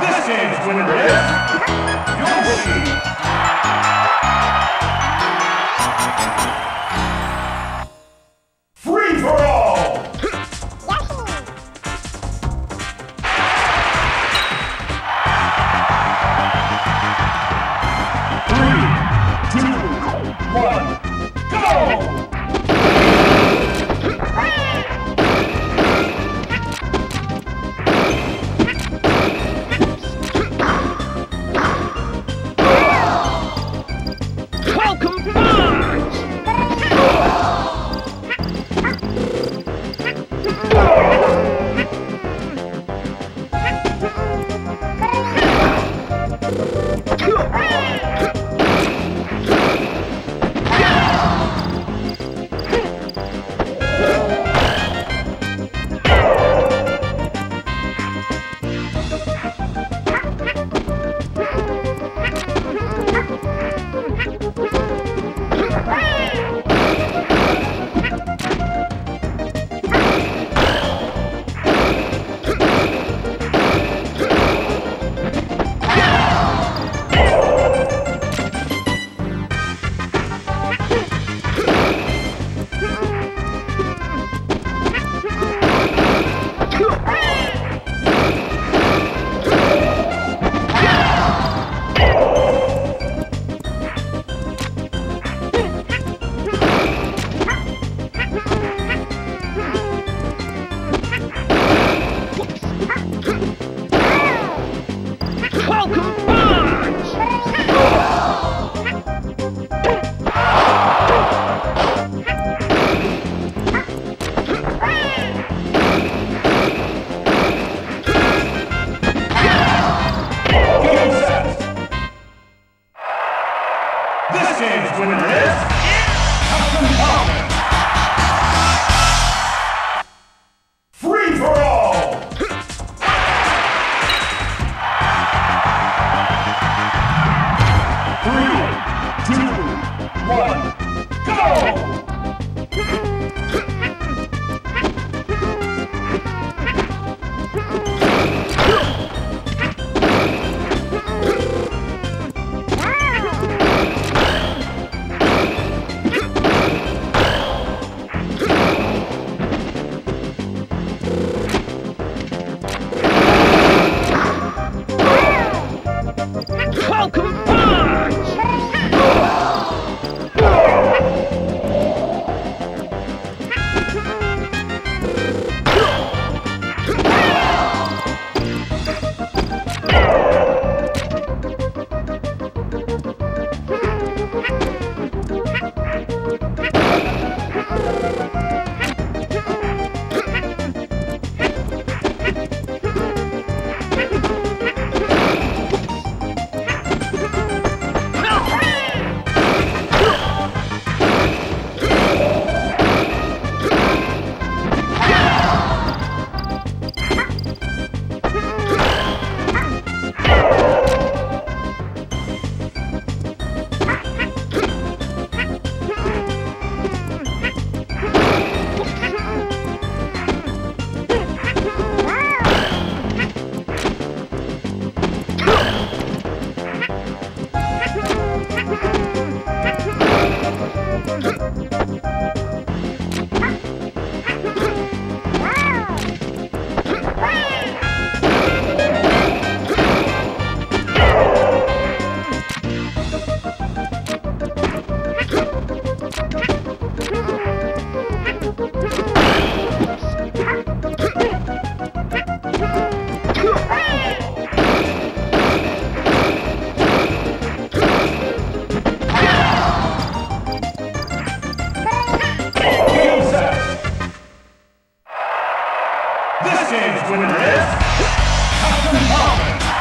This game's winner is Yoshi! Free for all! This game's winner is Captain Marvin.